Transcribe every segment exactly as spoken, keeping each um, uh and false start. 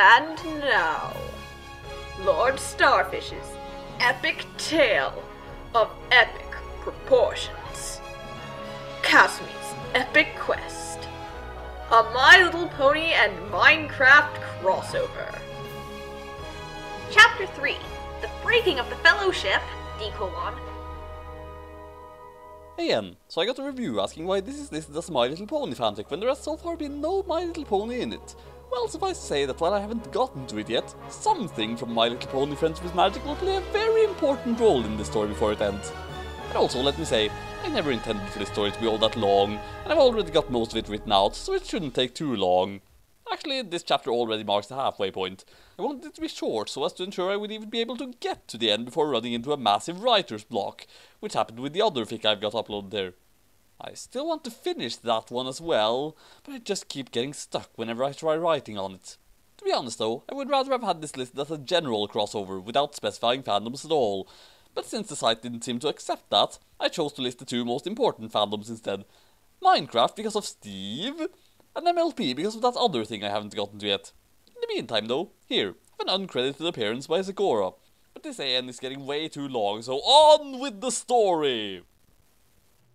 And now, Lord Starfish's epic tale of epic proportions. Kasumi's Epic Quest. A My Little Pony and Minecraft crossover. Chapter three. The Breaking of the Fellowship, D colon. Hey, um, so I got a review asking why this is listed as My Little Pony fanfic when there has so far been no My Little Pony in it. Well, suffice to say that while I haven't gotten to it yet, something from My Little Pony Friendship Is Magic will play a very important role in this story before it ends. And also, let me say, I never intended for this story to be all that long, and I've already got most of it written out, so it shouldn't take too long. Actually, this chapter already marks the halfway point. I wanted it to be short so as to ensure I would even be able to get to the end before running into a massive writer's block, which happened with the other fic I've got uploaded there. I still want to finish that one as well, but I just keep getting stuck whenever I try writing on it. To be honest though, I would rather have had this listed as a general crossover without specifying fandoms at all, but since the site didn't seem to accept that, I chose to list the two most important fandoms instead. Minecraft because of Steve, and M L P because of that other thing I haven't gotten to yet. In the meantime though, here, an uncredited appearance by Segora. But this A N is getting way too long, so on with the story!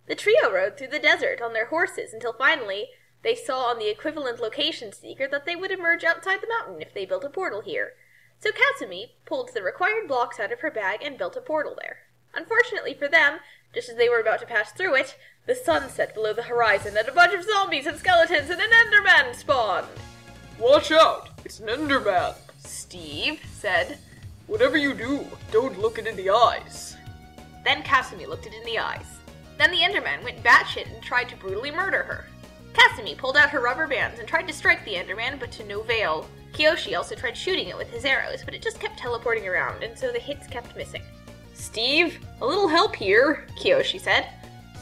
The trio rode through the desert on their horses until finally they saw on the equivalent location seeker that they would emerge outside the mountain if they built a portal here. So Kasumi pulled the required blocks out of her bag and built a portal there. Unfortunately for them, just as they were about to pass through it, the sun set below the horizon and a bunch of zombies and skeletons and an Enderman spawned. "Watch out! It's an Enderman," Steve said. "Whatever you do, don't look it in the eyes." Then Kasumi looked it in the eyes. Then the Enderman went batshit and tried to brutally murder her. Kasumi pulled out her rubber bands and tried to strike the Enderman, but to no avail. Kiyoshi also tried shooting it with his arrows, but it just kept teleporting around, and so the hits kept missing. "Steve, a little help here," Kiyoshi said.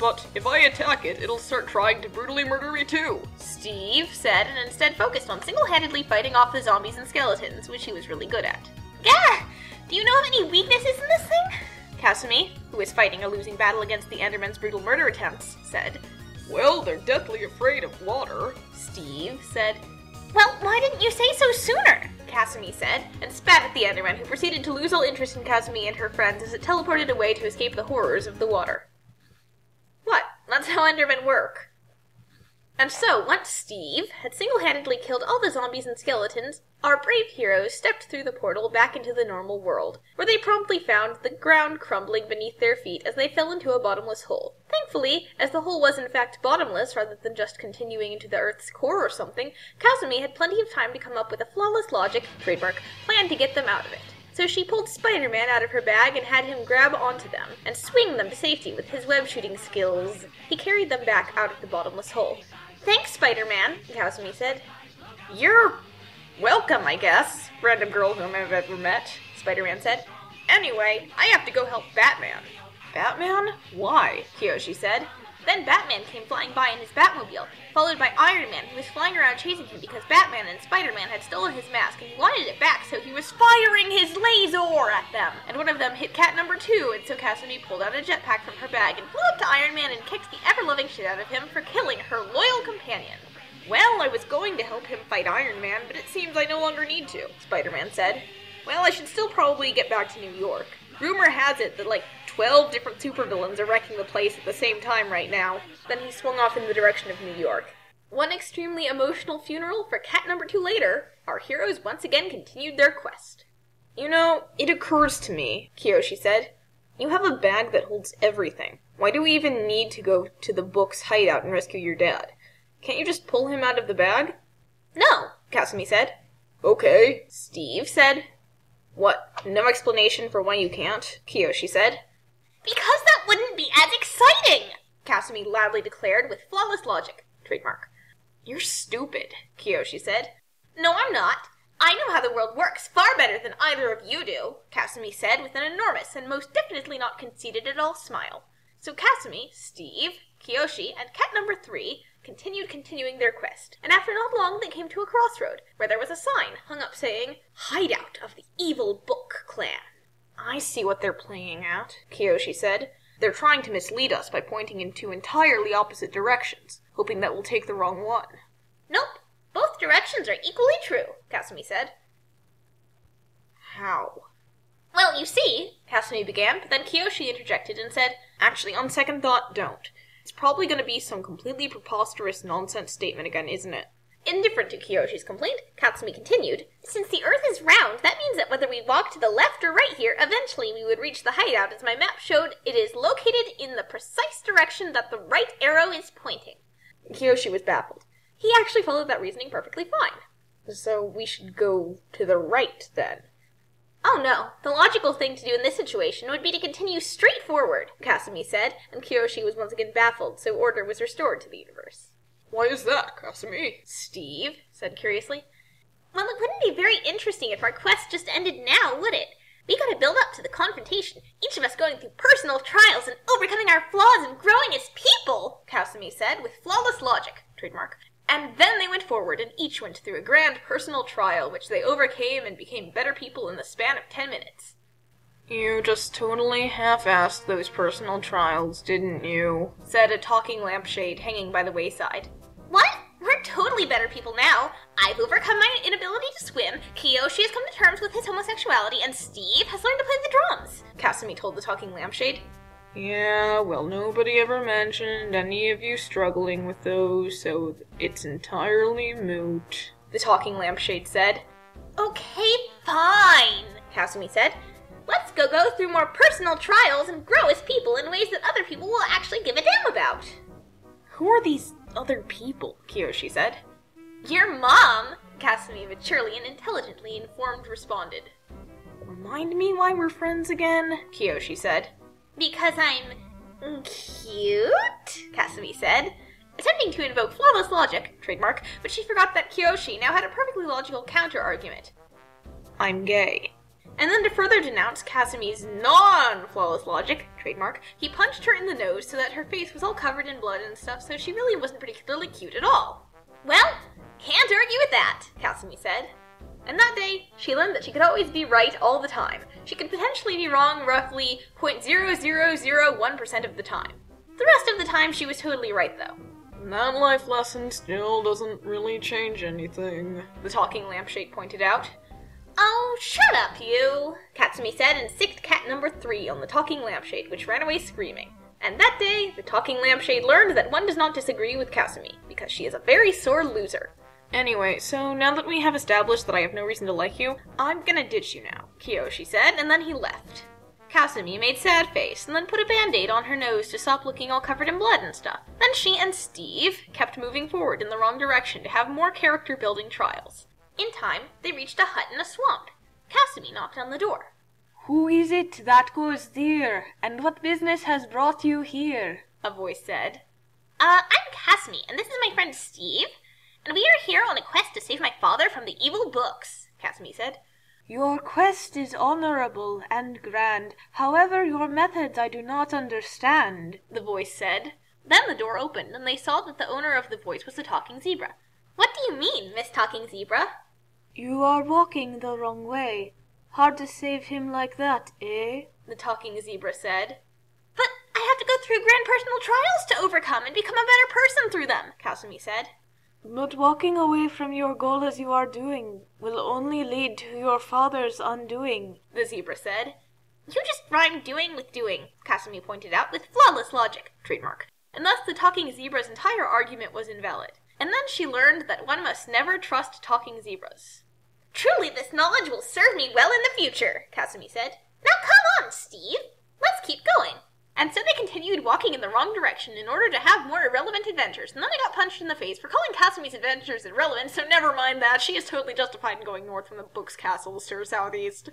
"But if I attack it, it'll start trying to brutally murder me too," Steve said, and instead focused on single-handedly fighting off the zombies and skeletons, which he was really good at. "Gah! Do you know of any weaknesses in this thing?" Kasumi, who was fighting a losing battle against the Enderman's brutal murder attempts, said. "Well, they're deathly afraid of water," Steve said. "Well, why didn't you say so sooner?" Kasumi said, and spat at the Enderman, who proceeded to lose all interest in Kasumi and her friends as it teleported away to escape the horrors of the water. What? That's how Endermen work. And so, once Steve had single-handedly killed all the zombies and skeletons, our brave heroes stepped through the portal back into the normal world, where they promptly found the ground crumbling beneath their feet as they fell into a bottomless hole. Thankfully, as the hole was in fact bottomless rather than just continuing into the Earth's core or something, Kasumi had plenty of time to come up with a flawless logic, trademark, plan to get them out of it. So she pulled Spider-Man out of her bag and had him grab onto them and swing them to safety with his web-shooting skills. He carried them back out of the bottomless hole. "Thanks, Spider-Man," Kasumi said. "You're welcome, I guess, random girl whom I've ever met," Spider-Man said. "Anyway, I have to go help Batman." "Batman? Why?" Kiyoshi said. Then Batman came flying by in his Batmobile, followed by Iron Man, who was flying around chasing him because Batman and Spider-Man had stolen his mask and he wanted it back, so he was firing his laser at them. And one of them hit Cat Number Two, and so Kasumi pulled out a jetpack from her bag and flew up to Iron Man and kicked the ever-loving shit out of him for killing her loyal companion. "Well, I was going to help him fight Iron Man, but it seems I no longer need to," Spider-Man said. "Well, I should still probably get back to New York. Rumor has it that, like, twelve different supervillains are wrecking the place at the same time right now." Then he swung off in the direction of New York. One extremely emotional funeral for Cat Number Two later, our heroes once again continued their quest. "You know, it occurs to me," Kiyoshi said. "You have a bag that holds everything. Why do we even need to go to the book's hideout and rescue your dad? Can't you just pull him out of the bag?" "No," Kasumi said. "Okay," Steve said. "What, no explanation for why you can't?" Kiyoshi said. "Because that wouldn't be as exciting," Kasumi loudly declared with flawless logic, trademark. "You're stupid," Kiyoshi said. "No, I'm not. I know how the world works far better than either of you do," Kasumi said with an enormous and most definitely not conceited at all smile. So Kasumi, Steve, Kiyoshi, and Cat Number Three continued continuing their quest, and after not long they came to a crossroad, where there was a sign hung up saying, "Hideout of the Evil Book Clan." "I see what they're playing at," Kiyoshi said. "They're trying to mislead us by pointing in two entirely opposite directions, hoping that we'll take the wrong one." "Nope, both directions are equally true," Kasumi said. How? Well, you see, Kasumi began, but then Kiyoshi interjected and said, actually, on second thought, don't. It's probably going to be some completely preposterous nonsense statement again, isn't it? Indifferent to Kiyoshi's complaint, Katsumi continued, since the Earth is round, that means that whether we walk to the left or right here, eventually we would reach the hideout. As my map showed, it is located in the precise direction that the right arrow is pointing. Kiyoshi was baffled. He actually followed that reasoning perfectly fine. So we should go to the right, then? Oh no, the logical thing to do in this situation would be to continue straight forward, Kasumi said, and Kiyoshi was once again baffled, so order was restored to the universe. Why is that, Kasumi? Steve said curiously. Well, it wouldn't be very interesting if our quest just ended now, would it? We gotta build up to the confrontation, each of us going through personal trials and overcoming our flaws and growing as people, Kasumi said, with flawless logic, trademark. And then they went forward, and each went through a grand personal trial, which they overcame and became better people in the span of ten minutes. You just totally half-assed those personal trials, didn't you? Said a talking lampshade hanging by the wayside. What? We're totally better people now. I've overcome my inability to swim, Kiyoshi has come to terms with his homosexuality, and Steve has learned to play the drums, Kasumi told the talking lampshade. Yeah, well, nobody ever mentioned any of you struggling with those, so it's entirely moot, the talking lampshade said. Okay, fine, Kasumi said. Let's go go through more personal trials and grow as people in ways that other people will actually give a damn about. Who are these other people? Kiyoshi said. Your mom, Kasumi maturely and intelligently informed responded. Remind me why we're friends again? Kiyoshi said. Because I'm cute, Kasumi said, attempting to invoke flawless logic, trademark, but she forgot that Kiyoshi now had a perfectly logical counter-argument. I'm gay. And then to further denounce Kasumi's non-flawless logic, trademark, he punched her in the nose so that her face was all covered in blood and stuff, so she really wasn't particularly cute at all. Well, can't argue with that, Kasumi said. And that day, she learned that she could always be right all the time. She could potentially be wrong roughly zero point zero zero zero one percent of the time. The rest of the time, she was totally right, though. That life lesson still doesn't really change anything, the talking lampshade pointed out. Oh, shut up, you, Katsumi said and sicked cat number three on the talking lampshade, which ran away screaming. And that day, the talking lampshade learned that one does not disagree with Kasumi, because she is a very sore loser. Anyway, so now that we have established that I have no reason to like you, I'm gonna ditch you now, Kiyoshi said, and then he left. Kasumi made sad face, and then put a band-aid on her nose to stop looking all covered in blood and stuff. Then she and Steve kept moving forward in the wrong direction to have more character-building trials. In time, they reached a hut in a swamp. Kasumi knocked on the door. Who is it that goes there, and what business has brought you here? A voice said. Uh, I'm Kasumi, and this is my friend Steve. And we are here on a quest to save my father from the evil books, Kasumi said. Your quest is honorable and grand. However, your methods I do not understand, the voice said. Then the door opened, and they saw that the owner of the voice was a talking zebra. What do you mean, Miss Talking Zebra? You are walking the wrong way. Hard to save him like that, eh? The talking zebra said. But I have to go through grand personal trials to overcome and become a better person through them, Kasumi said. But walking away from your goal as you are doing will only lead to your father's undoing, the zebra said. You just rhymed doing with doing, Kasumi pointed out, with flawless logic, trademark. And thus the talking zebra's entire argument was invalid. And then she learned that one must never trust talking zebras. Truly this knowledge will serve me well in the future, Kasumi said. Now come on, Steve! Let's keep going! And so they continued walking in the wrong direction in order to have more irrelevant adventures, and then I got punched in the face for calling Kasumi's adventures irrelevant, so never mind that, she is totally justified in going north from the book's castle, sir, southeast.